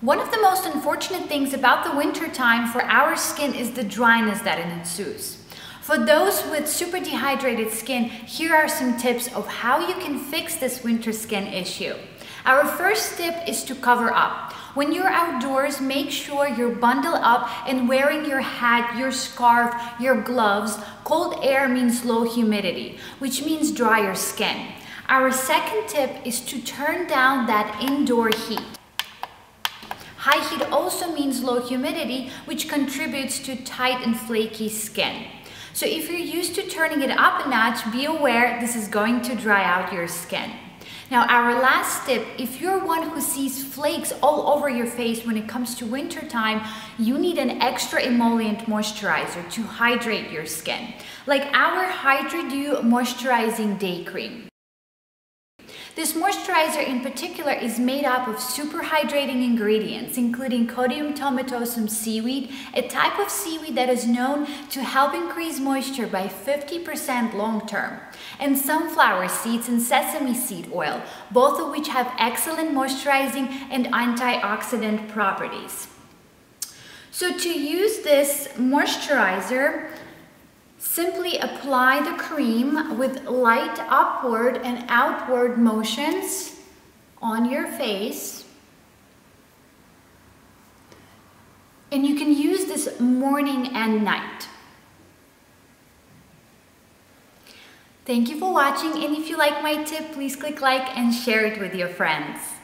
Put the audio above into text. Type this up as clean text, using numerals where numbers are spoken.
One of the most unfortunate things about the winter time for our skin is the dryness that ensues. For those with super dehydrated skin, here are some tips of how you can fix this winter skin issue. Our first tip is to cover up. When you're outdoors, make sure you're bundled up and wearing your hat, your scarf, your gloves. Cold air means low humidity, which means drier skin. Our second tip is to turn down that indoor heat. High heat also means low humidity, which contributes to tight and flaky skin. So if you're used to turning it up a notch, be aware this is going to dry out your skin. Now, our last tip, if you're one who sees flakes all over your face when it comes to winter time, you need an extra emollient moisturizer to hydrate your skin, like our Hydra Dew Moisturizing Day Cream. This moisturizer in particular is made up of super hydrating ingredients, including Codium tomatosum seaweed, a type of seaweed that is known to help increase moisture by 50% long-term, and sunflower seeds and sesame seed oil, both of which have excellent moisturizing and antioxidant properties. So to use this moisturizer, simply apply the cream with light upward and outward motions on your face. And you can use this morning and night. Thank you for watching, and if you like my tip, please click like and share it with your friends.